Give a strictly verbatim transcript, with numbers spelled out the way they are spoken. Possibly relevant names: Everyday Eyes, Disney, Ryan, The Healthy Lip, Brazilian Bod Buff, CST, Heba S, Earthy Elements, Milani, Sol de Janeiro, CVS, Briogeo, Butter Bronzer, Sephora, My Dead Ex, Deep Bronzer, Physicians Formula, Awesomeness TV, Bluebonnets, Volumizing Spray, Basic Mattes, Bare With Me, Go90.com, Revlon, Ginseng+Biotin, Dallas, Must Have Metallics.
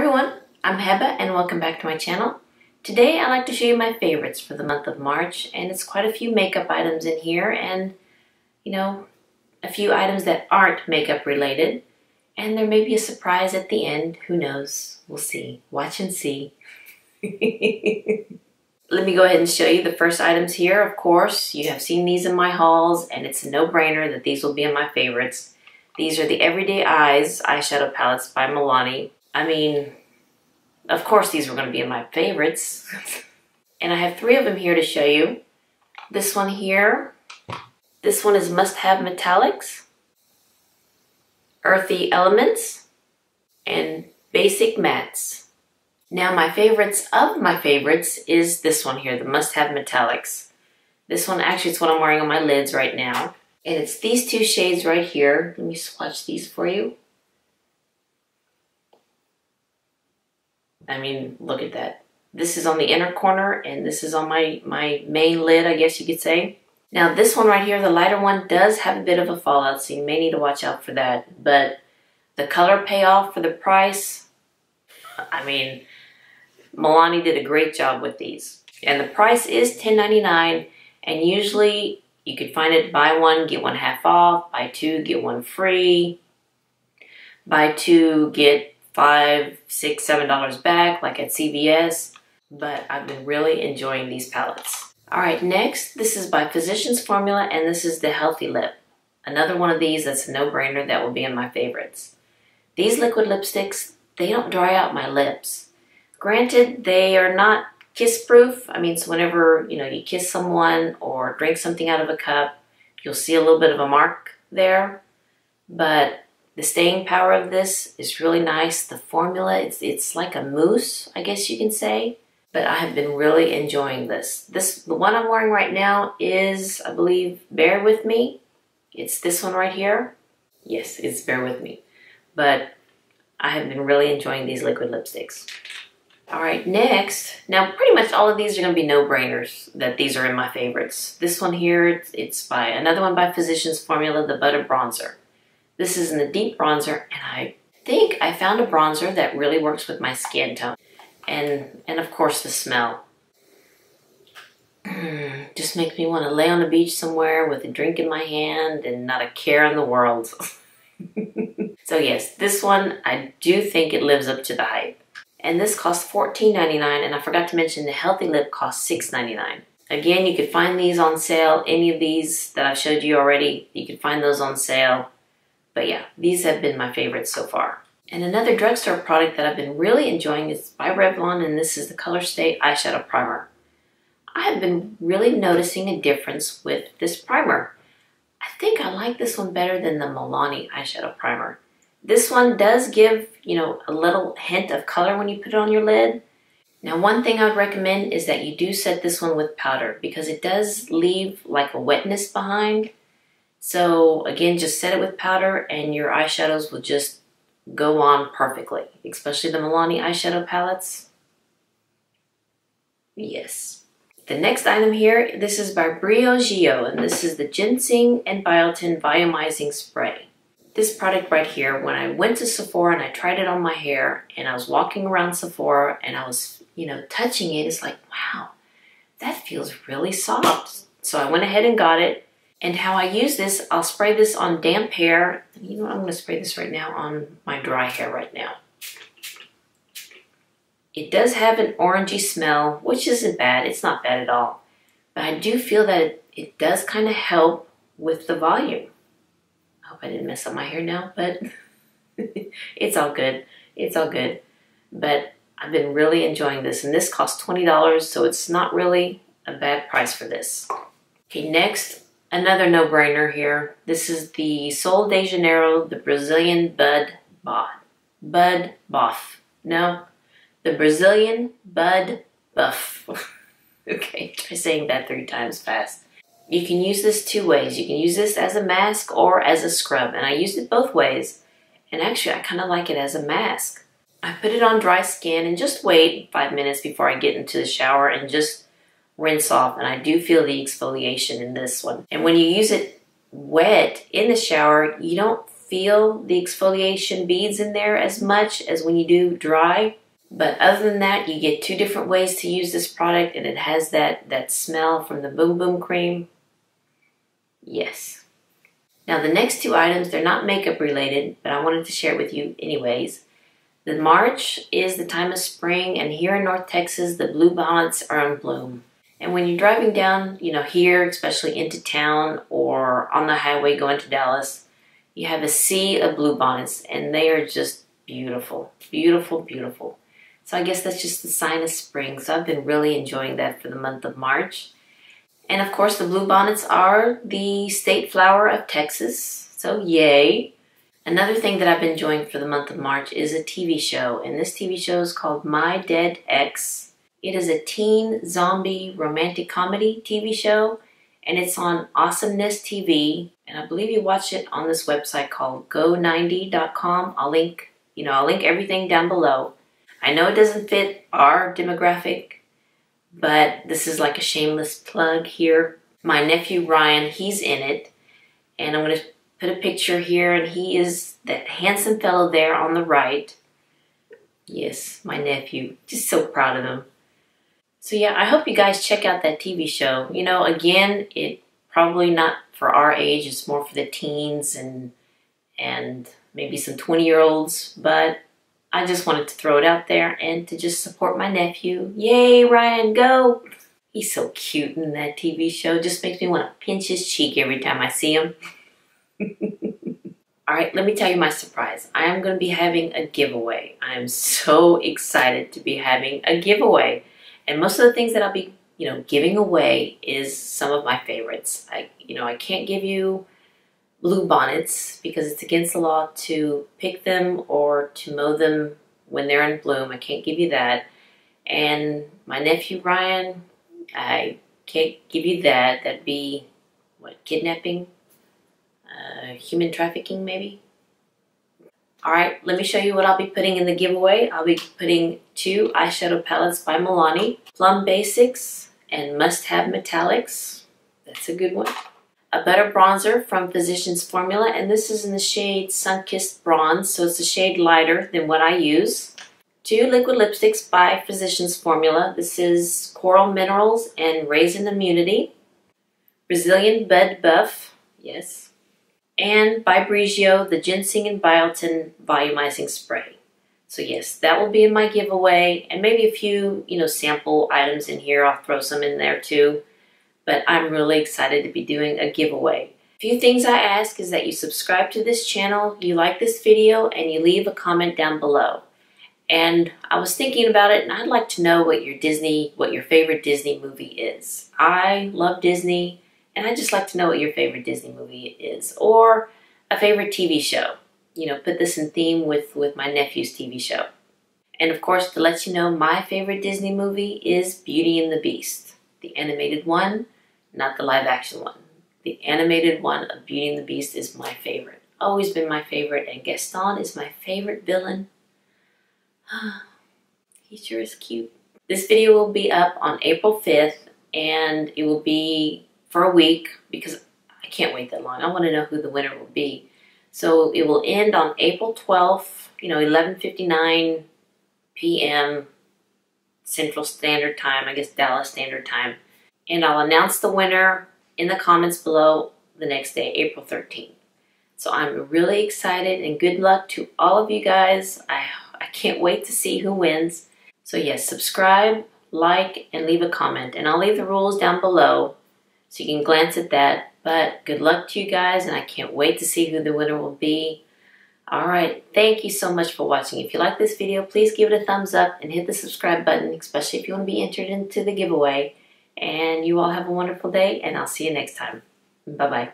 Hi everyone, I'm Heba and welcome back to my channel. Today I'd like to show you my favorites for the month of March, and it's quite a few makeup items in here and, you know, a few items that aren't makeup related, and there may be a surprise at the end, who knows, we'll see. Watch and see. Let me go ahead and show you the first items here. Of course, you have seen these in my hauls and it's a no-brainer that these will be in my favorites. These are the Everyday Eyes eyeshadow palettes by Milani. I mean, of course these were going to be in my favorites. And I have three of them here to show you. This one here. This one is Must Have Metallics, Earthy Elements, and Basic Mattes. Now my favorites of my favorites is this one here, the Must Have Metallics. This one, actually it's what I'm wearing on my lids right now. And it's these two shades right here. Let me swatch these for you. I mean, look at that. This is on the inner corner and this is on my, my main lid, I guess you could say. Now this one right here, the lighter one, does have a bit of a fallout, so you may need to watch out for that. But the color payoff for the price, I mean, Milani did a great job with these. And the price is ten ninety-nine, and usually you could find it buy one, get one half off, buy two, get one free, buy two, get five, six, seven dollars back, like at C V S. But I've been really enjoying these palettes. Alright, next, this is by Physicians Formula, and this is The Healthy Lip. Another one of these that's a no-brainer that will be in my favorites. These liquid lipsticks, they don't dry out my lips. Granted, they are not kiss-proof. I mean, so whenever, you know, you kiss someone or drink something out of a cup, you'll see a little bit of a mark there. But the staying power of this is really nice. The formula, it's, it's like a mousse, I guess you can say. But I have been really enjoying this. This, the one I'm wearing right now is, I believe, Bare With Me. It's this one right here. Yes, it's Bare With Me. But I have been really enjoying these liquid lipsticks. All right, next. Now, pretty much all of these are going to be no-brainers that these are in my favorites. This one here, it's by another one by Physicians Formula, the Butter Bronzer. This is in the Deep Bronzer, and I think I found a bronzer that really works with my skin tone. And, and of course the smell. Just makes me want to lay on a beach somewhere with a drink in my hand and not a care in the world. So yes, this one, I do think it lives up to the hype. And this costs fourteen ninety-nine, and I forgot to mention the Healthy Lip costs six ninety-nine. Again, you could find these on sale. Any of these that I've showed you already, you could find those on sale. But yeah, these have been my favorites so far. And another drugstore product that I've been really enjoying is by Revlon, and this is the Color Stay Eyeshadow Primer. I have been really noticing a difference with this primer. I think I like this one better than the Milani eyeshadow primer. This one does give, you know, a little hint of color when you put it on your lid. Now, one thing I would recommend is that you do set this one with powder, because it does leave like a wetness behind. So again, just set it with powder and your eyeshadows will just go on perfectly, especially the Milani eyeshadow palettes. Yes. The next item here, this is by Briogeo, and this is the Ginseng plus Biotin Volumizing Spray. This product right here, when I went to Sephora and I tried it on my hair, and I was walking around Sephora and I was, you know, touching it, it's like, wow, that feels really soft. So I went ahead and got it. And how I use this, I'll spray this on damp hair. You know what, I'm going to spray this right now on my dry hair right now. It does have an orangey smell, which isn't bad. It's not bad at all. But I do feel that it, it does kind of help with the volume. I hope I didn't mess up my hair now, but it's all good. It's all good. But I've been really enjoying this. And this costs twenty dollars, so it's not really a bad price for this. Okay, next. Another no-brainer here. This is the Sol de Janeiro, the Brazilian Bod Bod Buff. No, the Brazilian Bod Buff. Okay, try saying that three times fast. You can use this two ways. You can use this as a mask or as a scrub, and I used it both ways. And actually, I kind of like it as a mask. I put it on dry skin and just wait five minutes before I get into the shower and just rinse off, and I do feel the exfoliation in this one. And when you use it wet in the shower, you don't feel the exfoliation beads in there as much as when you do dry. But other than that, you get two different ways to use this product, and it has that, that smell from the Boom Boom cream. Yes. Now the next two items, they're not makeup related, but I wanted to share it with you anyways. The March is the time of spring, and here in North Texas, the bluebonnets are in bloom. And when you're driving down, you know, here, especially into town or on the highway going to Dallas, you have a sea of bluebonnets, and they are just beautiful, beautiful, beautiful. So I guess that's just the sign of spring. So I've been really enjoying that for the month of March. And of course, the bluebonnets are the state flower of Texas, so yay. Another thing that I've been enjoying for the month of March is a T V show, and this T V show is called My Dead Ex. It is a teen zombie romantic comedy T V show, and it's on Awesomeness T V, and I believe you watch it on this website called go ninety dot com. I'll link, you know, I'll link everything down below. I know it doesn't fit our demographic, but this is like a shameless plug here. My nephew Ryan, he's in it, and I'm going to put a picture here, and he is that handsome fellow there on the right. Yes, my nephew. Just so proud of him. So yeah, I hope you guys check out that T V show. You know, again, it probably not for our age. It's more for the teens and and maybe some twenty-year-olds, but I just wanted to throw it out there and to just support my nephew. Yay, Ryan, go! He's so cute in that T V show. Just makes me want to pinch his cheek every time I see him. All right, let me tell you my surprise. I am going to be having a giveaway. I am so excited to be having a giveaway. And most of the things that I'll be, you know, giving away is some of my favorites. I, you know, I can't give you bluebonnets because it's against the law to pick them or to mow them when they're in bloom. I can't give you that. And my nephew Ryan, I can't give you that. That'd be, what, kidnapping? Uh, human trafficking, maybe? Alright, let me show you what I'll be putting in the giveaway. I'll be putting two eyeshadow palettes by Milani, Plum Basics and Must Have Metallics. That's a good one. A Butter Bronzer from Physicians Formula, and this is in the shade Sun-Kissed Bronze, so it's a shade lighter than what I use. Two liquid lipsticks by Physicians Formula. This is Coral Minerals and Raisin Immunity. Brazilian Bod Buff, yes. And by Briogeo, the Ginseng and Biotin Volumizing Spray. So yes, that will be in my giveaway, and maybe a few, you know, sample items in here. I'll throw some in there too. But I'm really excited to be doing a giveaway. A few things I ask is that you subscribe to this channel, you like this video, and you leave a comment down below. And I was thinking about it, and I'd like to know what your Disney, what your favorite Disney movie is. I love Disney, and I'd just like to know what your favorite Disney movie is, or a favorite T V show. You know, put this in theme with, with my nephew's T V show. And of course, to let you know, my favorite Disney movie is Beauty and the Beast, the animated one. Not the live action one. The animated one of Beauty and the Beast is my favorite. Always been my favorite, and Gaston is my favorite villain. He sure is cute. This video will be up on April fifth, and it will be for a week because I can't wait that long. I want to know who the winner will be. So it will end on April twelfth, you know, eleven fifty-nine p m Central Standard Time, I guess Dallas Standard Time. And I'll announce the winner in the comments below the next day, April thirteenth. So I'm really excited, and good luck to all of you guys. I, I can't wait to see who wins. So yes, subscribe, like, and leave a comment. And I'll leave the rules down below so you can glance at that. But good luck to you guys, and I can't wait to see who the winner will be. Alright, thank you so much for watching. If you like this video, please give it a thumbs up and hit the subscribe button, especially if you want to be entered into the giveaway. And you all have a wonderful day, and I'll see you next time. Bye-bye.